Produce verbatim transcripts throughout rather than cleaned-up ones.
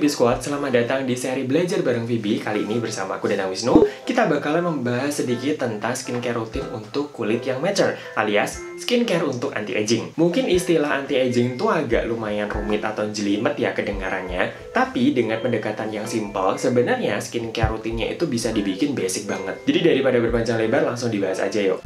Vibi Squad, selamat datang di seri Belajar Bareng Vibi. Kali ini bersama aku Danang Wisnu, kita bakalan membahas sedikit tentang skincare rutin untuk kulit yang mature, alias skincare untuk anti-aging. Mungkin istilah anti-aging tuh agak lumayan rumit atau jelimet ya kedengarannya, tapi dengan pendekatan yang simpel, sebenarnya skincare rutinnya itu bisa dibikin basic banget. Jadi daripada berpanjang lebar, langsung dibahas aja yuk.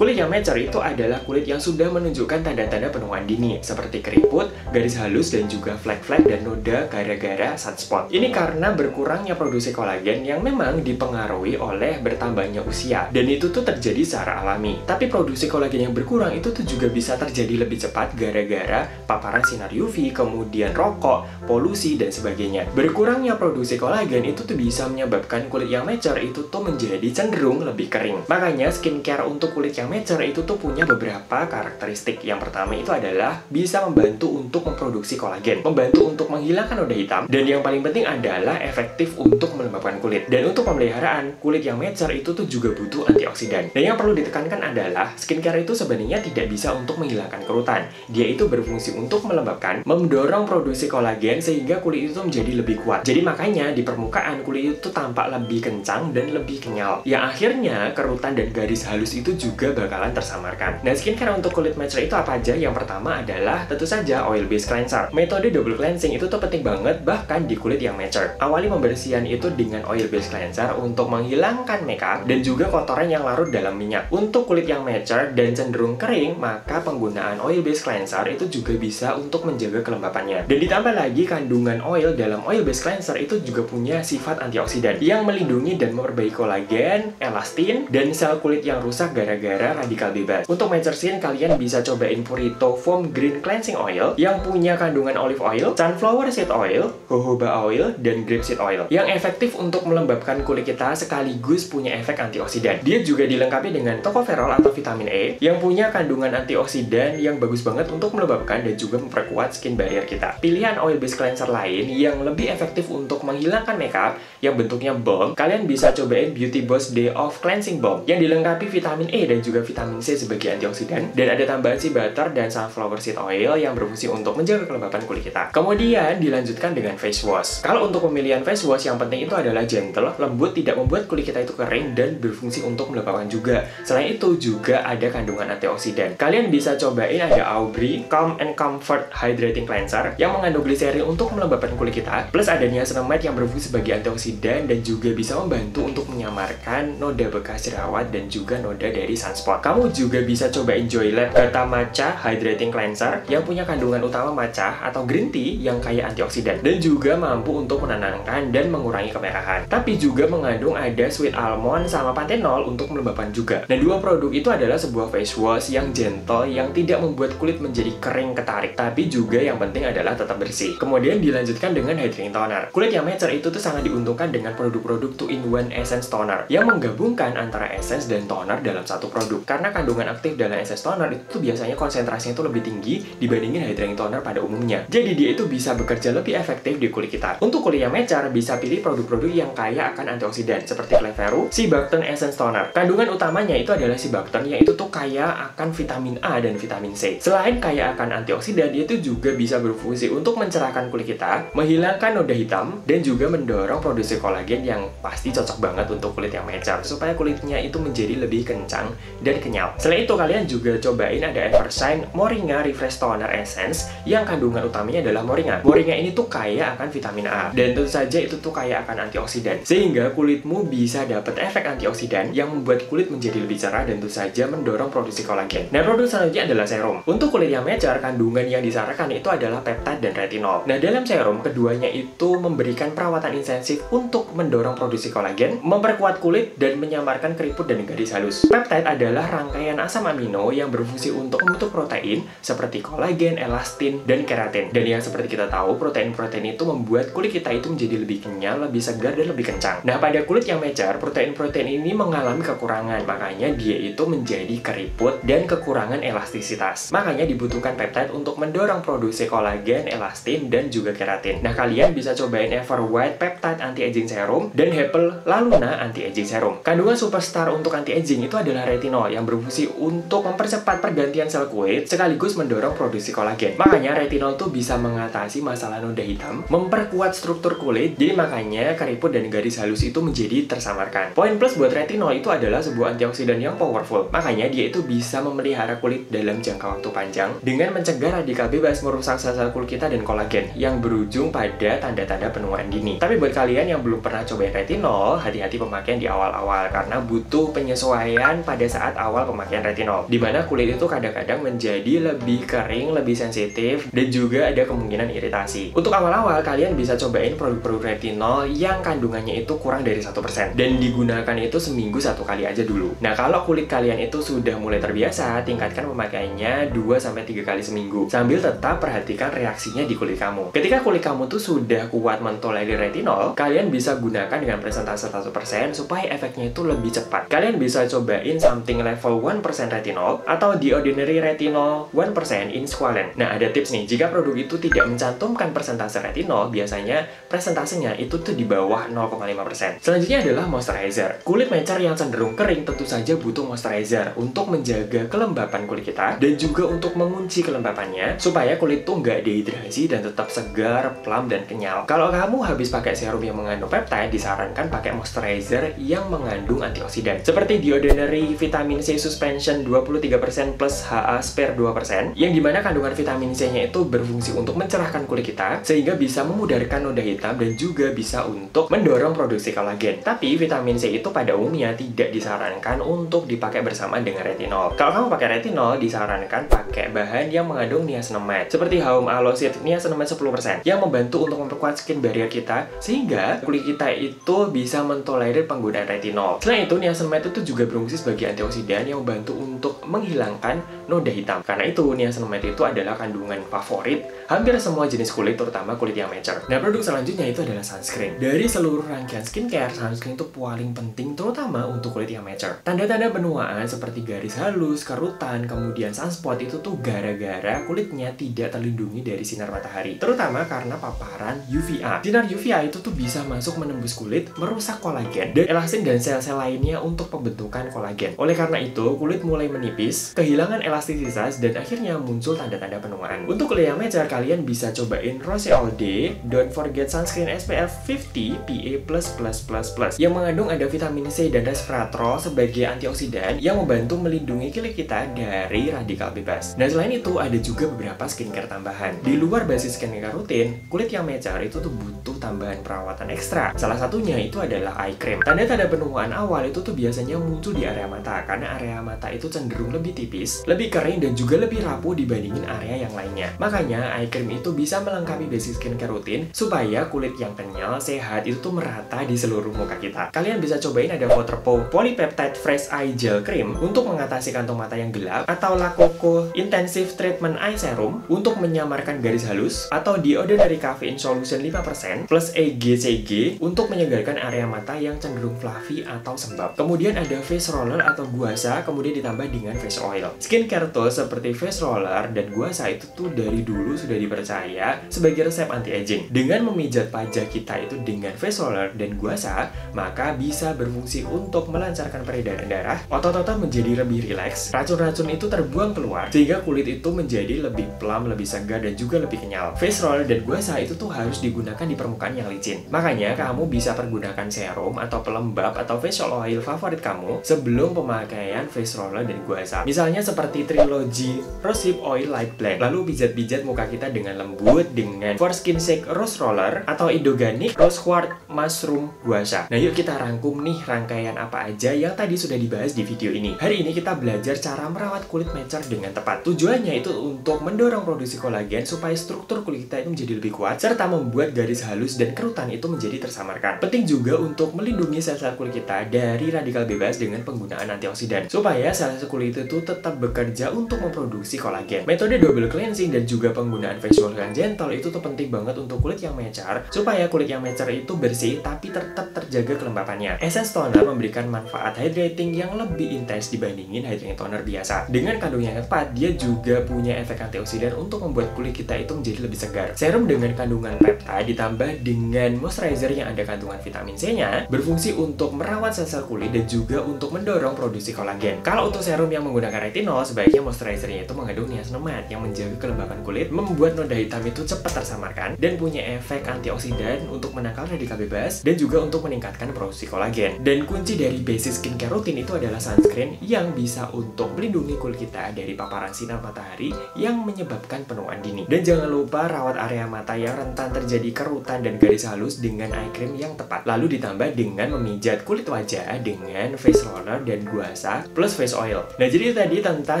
Mature itu adalah kulit yang sudah menunjukkan tanda-tanda penuaan dini seperti keriput, garis halus, dan juga flek-flek dan noda gara-gara sunspot. Ini karena berkurangnya produksi kolagen yang memang dipengaruhi oleh bertambahnya usia, dan itu tuh terjadi secara alami. Tapi produksi kolagen yang berkurang itu tuh juga bisa terjadi lebih cepat gara-gara paparan sinar U V, kemudian rokok, polusi, dan sebagainya. Berkurangnya produksi kolagen itu tuh bisa menyebabkan kulit yang mature itu tuh menjadi cenderung lebih kering. Makanya skincare untuk kulit yang mature itu tuh punya beberapa karakteristik. Yang pertama itu adalah bisa membantu untuk memproduksi kolagen, membantu untuk menghilangkan noda hitam, dan yang paling penting adalah efektif untuk melembabkan kulit. Dan untuk pemeliharaan kulit yang mature itu tuh juga butuh antioksidan. Dan yang perlu ditekankan adalah skincare itu sebenarnya tidak bisa untuk menghilangkan kerutan. Dia itu berfungsi untuk melembabkan, mendorong produksi kolagen sehingga kulit itu menjadi lebih kuat. Jadi makanya di permukaan kulit itu tampak lebih kencang dan lebih kenyal, yang akhirnya kerutan dan garis halus itu juga bakalan tersamarkan. Nah, skincare untuk kulit mature itu apa aja? Yang pertama adalah tentu saja oil based cleanser. Metode double cleansing itu tuh penting banget bahkan di kulit yang mature. Awali pembersihan itu dengan oil based cleanser untuk menghilangkan makeup dan juga kotoran yang larut dalam minyak. Untuk kulit yang mature dan cenderung kering, maka penggunaan oil based cleanser itu juga bisa untuk menjaga kelembapannya. Dan ditambah lagi kandungan oil dalam oil based cleanser itu juga punya sifat antioksidan yang melindungi dan memperbaiki kolagen, elastin, dan sel kulit yang rusak gara-gara radikal bebas. Untuk mature skin, kalian bisa cobain Purito From Green Cleansing Oil yang punya kandungan olive oil, sunflower seed oil, jojoba oil, dan grape seed oil yang efektif untuk melembabkan kulit kita sekaligus punya efek antioksidan. Dia juga dilengkapi dengan tocopherol atau vitamin E yang punya kandungan antioksidan yang bagus banget untuk melembabkan dan juga memperkuat skin barrier kita. Pilihan oil based cleanser lain yang lebih efektif untuk menghilangkan makeup yang bentuknya bomb, kalian bisa cobain Beauty Boss Day Off Cleansing Bomb yang dilengkapi vitamin E dan juga vitamin C sebagai antioksidan, dan ada tambahan sea butter dan sunflower seed oil yang berfungsi untuk menjaga kelembapan kulit kita. Kemudian dilanjutkan dengan face wash. Kalau untuk pemilihan face wash, yang penting itu adalah gentle, lembut, tidak membuat kulit kita itu kering, dan berfungsi untuk melembabkan juga. Selain itu juga ada kandungan antioksidan. Kalian bisa cobain ada Aubrey Calm and Comfort Hydrating Cleanser yang mengandung gliserin untuk melembabkan kulit kita, plus ada niacinamide yang berfungsi sebagai antioksidan dan juga bisa membantu untuk menyamarkan noda bekas jerawat dan juga noda dari sunspot. Kamu juga bisa cobain Joylab Gotta Matcha Hydrating Cleanser yang punya kandungan utama matcha atau green tea yang kaya antioksidan dan juga mampu untuk menenangkan dan mengurangi kemerahan. Tapi juga mengandung ada sweet almond sama pantenol untuk melembabkan juga. Dan dua produk itu adalah sebuah face wash yang gentle yang tidak membuat kulit menjadi kering ketarik, tapi juga yang penting adalah tetap bersih. Kemudian dilanjutkan dengan hydrating toner. Kulit yang mature itu tuh sangat diuntungkan dengan produk-produk two in one essence toner yang menggabungkan antara essence dan toner dalam satu produk. Karena kandungan aktif dalam essence toner itu biasanya konsentrasinya itu lebih tinggi dibandingin hydrating toner pada umumnya. Jadi dia itu bisa bekerja lebih efektif di kulit kita. Untuk kulit yang mature, bisa pilih produk-produk yang kaya akan antioksidan seperti Kleveru Sea Buckthorn Essence Toner. Kandungan utamanya itu adalah sea buckthorn yang itu tuh kaya akan vitamin A dan vitamin C. Selain kaya akan antioksidan, dia itu juga bisa berfungsi untuk mencerahkan kulit kita, menghilangkan noda hitam, dan juga mendorong produksi kolagen yang pasti cocok banget untuk kulit yang mature supaya kulitnya itu menjadi lebih kencang dan kenyal. Selain itu, kalian juga cobain ada Evershine Moringa Refresh Toner Essence yang kandungan utamanya adalah moringa. Moringa ini tuh kaya akan vitamin A dan tentu saja itu tuh kaya akan antioksidan sehingga kulitmu bisa dapat efek antioksidan yang membuat kulit menjadi lebih cerah dan tentu saja mendorong produksi kolagen. Nah, produk selanjutnya adalah serum. Untuk kulit yang mature, kandungan yang disarankan itu adalah peptide dan retinol. Nah, dalam serum keduanya itu memberikan perawatan intensif untuk mendorong produksi kolagen, memperkuat kulit, dan menyamarkan keriput dan garis halus. Peptide adalah rangkaian asam amino amino yang berfungsi untuk membentuk protein seperti kolagen, elastin, dan keratin. Dan yang seperti kita tahu, protein-protein itu membuat kulit kita itu menjadi lebih kenyal, lebih segar, dan lebih kencang. Nah, pada kulit yang mecer, protein-protein ini mengalami kekurangan, makanya dia itu menjadi keriput dan kekurangan elastisitas. Makanya dibutuhkan peptide untuk mendorong produksi kolagen, elastin, dan juga keratin. Nah, kalian bisa cobain Everwhite Peptide Anti-aging Serum dan Haple Laluna Anti-aging Serum. Kandungan superstar untuk anti-aging itu adalah retinol yang berfungsi untuk mempercepat pergantian sel kulit sekaligus mendorong produksi kolagen. Makanya retinol tuh bisa mengatasi masalah noda hitam, memperkuat struktur kulit, jadi makanya keriput dan garis halus itu menjadi tersamarkan. Poin plus buat retinol itu adalah sebuah antioksidan yang powerful, makanya dia itu bisa memelihara kulit dalam jangka waktu panjang dengan mencegah radikal bebas merusak sel-sel kulit kita dan kolagen yang berujung pada tanda-tanda penuaan dini. Tapi buat kalian yang belum pernah cobain retinol, hati-hati pemakaian di awal-awal karena butuh penyesuaian pada saat awal pemakaian retinol, dimana kulit itu kadang-kadang menjadi lebih kering, lebih sensitif, dan juga ada kemungkinan iritasi. Untuk awal-awal, kalian bisa cobain produk-produk retinol yang kandungannya itu kurang dari satu persen dan digunakan itu seminggu satu kali aja dulu. Nah, kalau kulit kalian itu sudah mulai terbiasa, tingkatkan pemakaiannya dua sampai tiga kali seminggu sambil tetap perhatikan reaksinya di kulit kamu. Ketika kulit kamu tuh sudah kuat mentolerir retinol, kalian bisa gunakan dengan persentase satu persen supaya efeknya itu lebih cepat. Kalian bisa cobain something level satu persen retinol atau The Ordinary Retinol satu persen Insqualane. Nah, ada tips nih, jika produk itu tidak mencantumkan persentase retinol, biasanya persentasenya itu tuh di bawah nol koma lima persen. Selanjutnya adalah moisturizer. Kulit mecer yang cenderung kering tentu saja butuh moisturizer untuk menjaga kelembapan kulit kita dan juga untuk mengunci kelembapannya supaya kulit tuh nggak dehidrasi dan tetap segar, plump, dan kenyal. Kalau kamu habis pakai serum yang mengandung peptide, disarankan pakai moisturizer yang mengandung antioksidan seperti The Ordinary Vitamin C Suspension dua puluh tiga persen plus H A spare dua persen, yang dimana kandungan vitamin C-nya itu berfungsi untuk mencerahkan kulit kita sehingga bisa memudarkan noda hitam dan juga bisa untuk mendorong produksi kolagen. Tapi vitamin C itu pada umumnya tidak disarankan untuk dipakai bersamaan dengan retinol. Kalau kamu pakai retinol, disarankan pakai bahan yang mengandung niacinamide seperti HAUM Aloecid niacinamide sepuluh persen yang membantu untuk memperkuat skin barrier kita sehingga kulit kita itu bisa mentolerir penggunaan retinol. Selain itu, niacinamide itu juga berfungsi sebagai antioksidan yang membantu untuk menghilangkan noda hitam. Karena itu, niacinamide itu adalah kandungan favorit hampir semua jenis kulit, terutama kulit yang mecer. Nah, produk selanjutnya itu adalah sunscreen. Dari seluruh rangkaian skincare, sunscreen itu paling penting terutama untuk kulit yang mecer. Tanda-tanda penuaan seperti garis halus, kerutan, kemudian sunspot itu tuh gara-gara kulitnya tidak terlindungi dari sinar matahari, terutama karena paparan U V A. Sinar U V A itu tuh bisa masuk menembus kulit, merusak kolagen, dan elastin dan sel-sel lainnya untuk pembentukan kolagen. Oleh karena itu, kulit mulai menipis, kehilangan elastisitas, dan akhirnya muncul tanda-tanda penuaan. Untuk kulit yang mecer, kalian bisa cobain Rose All Day Don't Forget Sunscreen S P F lima puluh P A plus plus plus plus yang mengandung ada vitamin C dan resveratrol sebagai antioksidan yang membantu melindungi kulit kita dari radikal bebas. Nah, selain itu ada juga beberapa skincare tambahan. Di luar basis skincare rutin, kulit yang mecer itu tuh butuh tambahan perawatan ekstra. Salah satunya itu adalah eye cream. Tanda-tanda penuaan awal itu tuh biasanya muncul di area mata karena area mata itu cenderung lebih tipis, lebih kering, dan juga lebih rapuh dibandingin area yang lainnya. Makanya eye cream itu bisa melengkapi basis skincare rutin supaya kulit yang kenyal, sehat itu tuh merata di seluruh muka kita. Kalian bisa cobain ada Waterpo Polypeptide Fresh Eye Gel Cream untuk mengatasi kantong mata yang gelap, atau Lakoko Intensive Treatment Eye Serum untuk menyamarkan garis halus, atau The Ordinary Caffeine Solution lima persen plus E G C G untuk menyegarkan area mata yang cenderung fluffy atau sembab. Kemudian ada face roller atau guasa, kemudian ditambah dengan face oil. Skincare tools seperti face roller dan guasa itu tuh dari dulu sudah dipercaya sebagai resep anti-aging. Dengan memijat pajak kita itu dengan face roller dan guasa, maka bisa berfungsi untuk melancarkan peredaran darah, otot-otot menjadi lebih rileks, racun-racun itu terbuang keluar, sehingga kulit itu menjadi lebih plump, lebih segar, dan juga lebih kenyal. Face roller dan guasa itu tuh harus digunakan di permukaan yang licin. Makanya kamu bisa pergunakan serum atau pelembab atau facial oil favorit kamu sebelum pemakaian face roller dan guasa. Misalnya seperti Trilogy Rosehip Oil Light Blend. Lalu pijat-pijat muka kita dengan lembut dengan For Skin's Sake Rose Roller atau Indogonic Rose Quartz Mushroom Guasa. Nah, yuk kita rangkum nih rangkaian apa aja yang tadi sudah dibahas di video ini. Hari ini kita belajar cara merawat kulit mecer dengan tepat. Tujuannya itu untuk mendorong produksi kolagen supaya struktur kulit kita itu menjadi lebih kuat serta membuat garis halus dan kerutan itu menjadi tersamarkan. Penting juga untuk melindungi sel-sel kulit kita dari radikal bebas dengan penggunaan antioksidan supaya sel-sel kulit itu tetap bekerja untuk memproduksi kolagen. Metode double cleansing dan juga penggunaan facial dengan gentle itu tuh penting banget untuk kulit yang mecer, supaya kulit yang mecer itu bersih tapi tetap terjaga kelembapannya. Essence toner memberikan manfaat hydrating yang lebih intens dibandingin hydrating toner biasa. Dengan kandungnya yang tepat, dia juga punya efek antioksidan untuk membuat kulit kita itu menjadi lebih segar. Serum dengan kandungan peptide ditambah dengan moisturizer yang ada kandungan vitamin C-nya berfungsi untuk merawat sel-sel kulit dan juga untuk mendorong produksi kolagen. Kalau untuk serum yang menggunakan retinol, sebaiknya moisturizernya itu mengandung niacinamide yang menjaga kelembapan kulit, membuat noda hitam itu cepat tersamarkan, dan punya efek antioksidan untuk menangkal radikal bebas dan juga untuk meningkatkan produksi kolagen. Dan kunci dari basic skincare rutin itu adalah sunscreen yang bisa untuk melindungi kulit kita dari paparan sinar matahari yang menyebabkan penuaan dini. Dan jangan lupa rawat area mata yang rentan terjadi kerutan dan garis halus dengan eye cream yang tepat. Lalu ditambah dengan memijat kulit wajah dengan face roller dan guasa plus face oil. Nah, jadi tadi tentang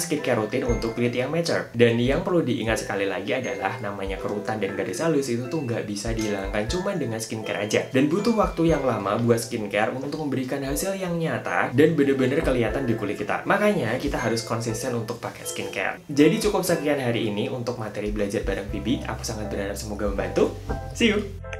skincare rutin untuk kulit yang mature. Dan yang perlu diingat sekali lagi adalah namanya kerutan dan garis halus itu tuh nggak bisa dihilangkan cuma dengan skincare aja. Dan butuh waktu yang lama buat skincare untuk memberikan hasil yang nyata dan bener-bener kelihatan di kulit kita. Makanya kita harus konsisten untuk pakai skincare. Jadi cukup sekian hari ini untuk materi belajar bareng Vibi. Aku sangat berharap semoga membantu. See you!